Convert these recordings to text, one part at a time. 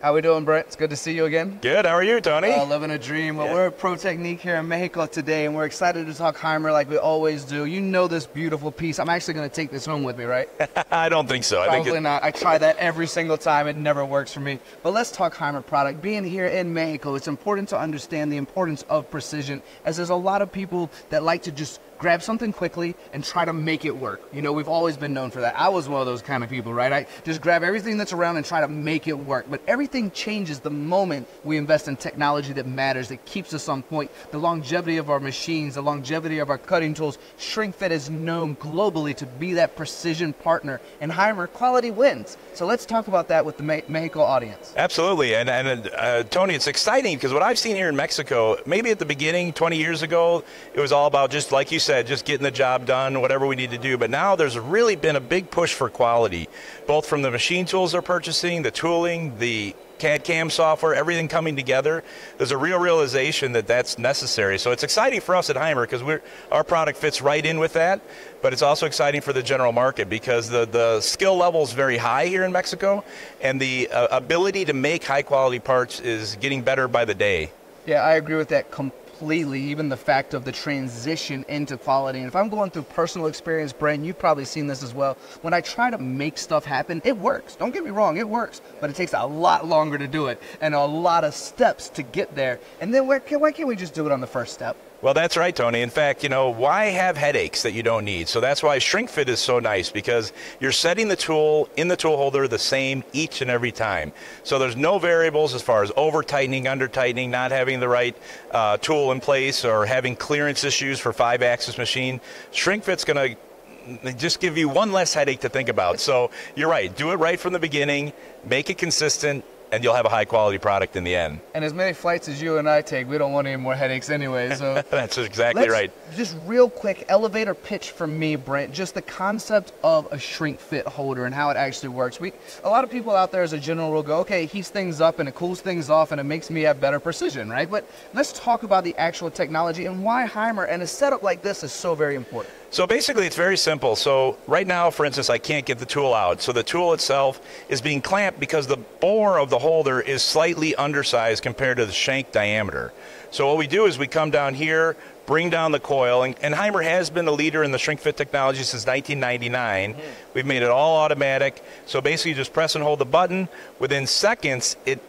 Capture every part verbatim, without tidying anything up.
How we doing, Brett? It's good to see you again. Good. How are you, Tony? Uh, living a dream. Well, yeah. We're at Protecnic here in Mexico today, and we're excited to talk Haimer like we always do. You know this beautiful piece. I'm actually going to take this home with me, right? I don't think so. Probably I think it... not. I try that every single time. It never works for me. But let's talk Haimer product. Being here in Mexico, it's important to understand the importance of precision, as there's a lot of people that like to just grab something quickly and try to make it work. You know, we've always been known for that. I was one of those kind of people, right? I just grab everything that's around and try to make it work. But everything changes the moment we invest in technology that matters, that keeps us on point. The longevity of our machines, the longevity of our cutting tools. ShrinkFit is known globally to be that precision partner, and Haimer quality wins. So let's talk about that with the Me Mexico audience. Absolutely, and, and uh, Tony, it's exciting because what I've seen here in Mexico, maybe at the beginning, twenty years ago, it was all about just, like you said, just getting the job done, whatever we need to do. But now there's really been a big push for quality, both from the machine tools they're purchasing, the tooling, the C A D C A M software, everything coming together. There's a real realization that that's necessary. So it's exciting for us at Haimer because we're our product fits right in with that, but it's also exciting for the general market because the, the skill level is very high here in Mexico, and the uh, ability to make high-quality parts is getting better by the day. Yeah, I agree with that completely. Completely, even the fact of the transition into quality. And if I'm going through personal experience, Brendt, you've probably seen this as well. When I try to make stuff happen, it works. Don't get me wrong, it works. But it takes a lot longer to do it and a lot of steps to get there. And then where can, why can't we just do it on the first step? Well, that's right, Tony. In fact, you know, why have headaches that you don't need? So that's why ShrinkFit is so nice, because you're setting the tool in the tool holder the same each and every time. So there's no variables as far as over-tightening, under-tightening, not having the right uh, tool in place, or having clearance issues for five-axis machine. ShrinkFit's going to They just give you one less headache to think about. So you're right. Do it right from the beginning. Make it consistent, and you'll have a high-quality product in the end. And as many flights as you and I take, we don't want any more headaches anyway. So that's exactly let's, right. Just real quick, elevator pitch for me, Brent, just the concept of a ShrinkFit holder and how it actually works. We, a lot of people out there as a general rule go, okay, it heats things up and it cools things off and it makes me have better precision, right? But let's talk about the actual technology and why Haimer and a setup like this is so very important. So basically it's very simple. So right now, for instance, I can't get the tool out. So the tool itself is being clamped because the bore of the holder is slightly undersized compared to the shank diameter. So what we do is we come down here, bring down the coil, and, and Haimer has been a leader in the ShrinkFit technology since nineteen ninety-nine. Mm-hmm. We've made it all automatic. So basically you just press and hold the button. Within seconds, it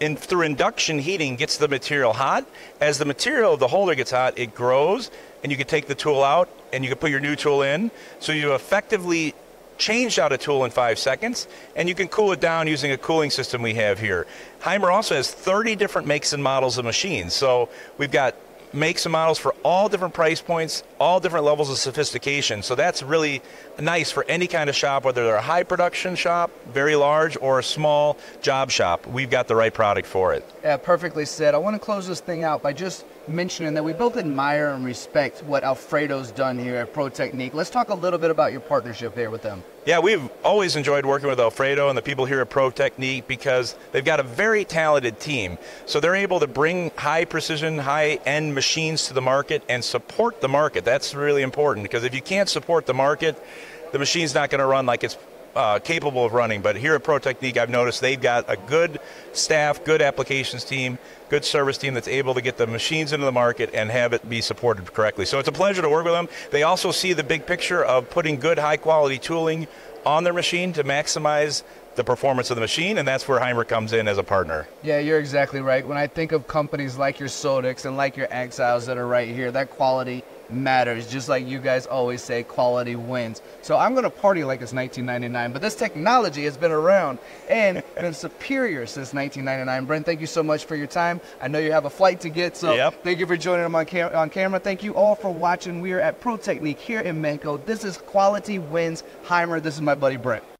In, through induction heating gets the material hot. As the material of the holder gets hot, it grows, and you can take the tool out and you can put your new tool in. So you effectively changed out a tool in five seconds, and you can cool it down using a cooling system we have here. Haimer also has thirty different makes and models of machines. So we've got makes and models for all different price points, all different levels of sophistication. So that's really nice for any kind of shop, whether they're a high production shop, very large, or a small job shop. We've got the right product for it. Yeah, perfectly said. I want to close this thing out by just mentioning that we both admire and respect what Alfredo's done here at Protecnic. Let's talk a little bit about your partnership there with them. Yeah, we've always enjoyed working with Alfredo and the people here at Protecnic because they've got a very talented team. So they're able to bring high precision, high-end machines to the market and support the market. That's really important, because if you can't support the market, the machine's not going to run like it's Uh, capable of running. But here at Protecnic, I've noticed they've got a good staff, good applications team, good service team that's able to get the machines into the market and have it be supported correctly. So it's a pleasure to work with them. They also see the big picture of putting good high-quality tooling on their machine to maximize the performance of the machine, and that's where Haimer comes in as a partner. Yeah, you're exactly right. When I think of companies like your SODIX and like your Exiles that are right here, that quality matters, just like you guys always say, quality wins. So I'm going to party like it's nineteen ninety-nine, but this technology has been around and been superior since nineteen ninety-nine. Brent, thank you so much for your time. I know you have a flight to get, so yep. Thank you for joining them on, cam on camera. Thank you all for watching. We are at Protecnic here in Mexico. This is Quality Wins Haimer. This is my buddy Brent.